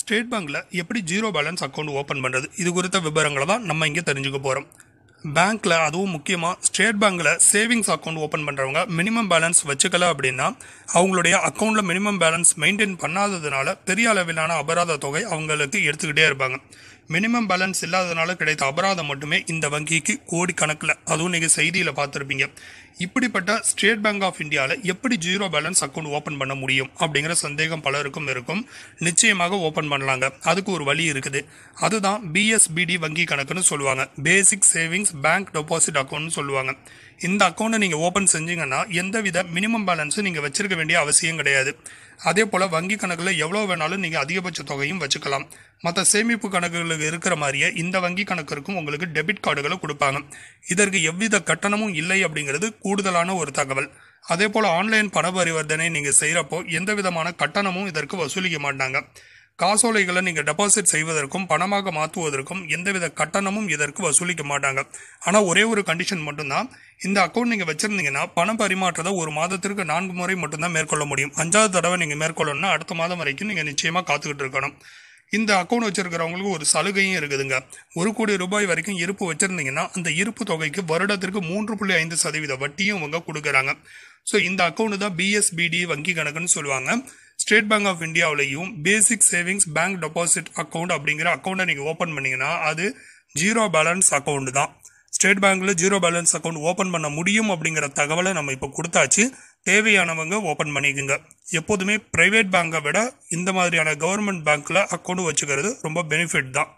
State பேங்க்ல எப்படி zero balance account open பண்ணுறது இது குறித்த விவரங்களை தான் நம்ம இங்கே தெரிஞ்சுக்க போகிறோம். பேங்க்கில் அதுவும் முக்கியமாக ஸ்டேட் பேங்க்கில் சேவிங்ஸ் அக்கௌண்ட் ஓப்பன் பண்ணுறவங்க மினிமம் பேலன்ஸ் வச்சுக்கல அப்படின்னா அவங்களுடைய அக்கௌண்ட்டில் மினிமம் பேலன்ஸ் மெயின்டைன் பண்ணாததுனால பெரிய அளவிலான அபராத தொகை அவங்களுக்கு எடுத்துக்கிட்டே இருப்பாங்க. மினிமம் பேலன்ஸ் இல்லாததுனால கிடைத்த அபராதம் மட்டுமே இந்த வங்கிக்கு கோடிக்கணக்கில், அதுவும் நீங்கள் செய்தியில் பார்த்துருப்பீங்க. இப்படிப்பட்ட ஸ்டேட் பேங்க் ஆஃப் இந்தியாவில் எப்படி ஜீரோ பேலன்ஸ் அக்கௌண்ட் ஓப்பன் பண்ண முடியும் அப்படிங்கிற சந்தேகம் பலருக்கும் இருக்கும். நிச்சயமாக ஓப்பன் பண்ணலாங்க, அதுக்கு ஒரு வழி இருக்குது. அதுதான் பிஎஸ்பிடி வங்கி கணக்குன்னு சொல்லுவாங்க, பேசிக் சேவிங்ஸ் பேங்க் டெபாசிட் அக்கௌண்ட்னு சொல்லுவாங்க. இந்த அக்கௌண்ட்டை நீங்கள் ஓப்பன் செஞ்சீங்கன்னா எந்தவித மினிமம் பேலன்ஸும் நீங்கள் வச்சுருக்க வேண்டிய அவசியம் கிடையாது. அதே போல் வங்கி கணக்கில் எவ்வளோ வேணாலும் நீங்கள் அதிகபட்ச தொகையும் வச்சுக்கலாம். மற்ற சேமிப்பு கணக்குகளுக்கு இருக்கிற மாதிரியே இந்த வங்கி கணக்கிற்கும் உங்களுக்கு டெபிட் கார்டுகளை கொடுப்பாங்க. இதற்கு எவ்வித கட்டணமும் இல்லை அப்படிங்கிறது கூடுதலான ஒரு தகவல். அதே போல் ஆன்லைன் பண பரிவர்த்தனை நீங்கள் செய்கிறப்போ எந்த விதமான கட்டணமும் இதற்கு வசூலிக்க மாட்டாங்க. காசோலைகளை நீங்கள் டெபாசிட் செய்வதற்கும் பணமாக மாற்றுவதற்கும் எந்தவித கட்டணமும் இதற்கு வசூலிக்க மாட்டாங்க. ஆனால் ஒரே ஒரு கண்டிஷன் மட்டும்தான், இந்த அக்கௌண்ட் நீங்கள் வச்சுருந்தீங்கன்னா பண பரிமாற்றத்தை ஒரு மாதத்திற்கு 4 முறை மட்டும்தான் மேற்கொள்ள முடியும். 5வது தடவை நீங்கள் மேற்கொள்ளணும்னா அடுத்த மாதம் வரைக்கும் நீங்கள் நிச்சயமாக காத்துக்கிட்டு இருக்கணும். இந்த அக்கௌண்ட் வச்சுருக்கிறவங்களுக்கு ஒரு சலுகையும் இருக்குதுங்க. 1 கோடி ரூபாய் வரைக்கும் இருப்பு வச்சுருந்தீங்கன்னா அந்த இருப்பு தொகைக்கு வருடத்திற்கு 3.5% வட்டியும் அவங்க கொடுக்குறாங்க. ஸோ இந்த அக்கௌண்ட் தான் பிஎஸ்பிடி வங்கி கணக்குன்னு சொல்லுவாங்க. ஸ்டேட் பேங்க் ஆஃப் இந்தியாவிலையும் basic savings bank deposit account அப்படிங்கிற அக்கௌண்ட்டை நீங்கள் ஓப்பன் பண்ணிங்கன்னா அது ஜீரோ பேலன்ஸ் அக்கௌண்ட் தான். ஸ்டேட் பேங்க்கில் ஜீரோ பேலன்ஸ் அக்கௌண்ட் ஓப்பன் பண்ண முடியும் அப்படிங்கிற தகவலை நம்ம இப்போ கொடுத்தாச்சு. தேவையானவங்க ஓப்பன் பண்ணிக்குங்க. எப்போதுமே ப்ரைவேட் பேங்கை விட இந்த மாதிரியான கவர்மெண்ட் பேங்க்கில் அக்கௌண்ட் வச்சுக்கிறது ரொம்ப பெனிஃபிட் தான்.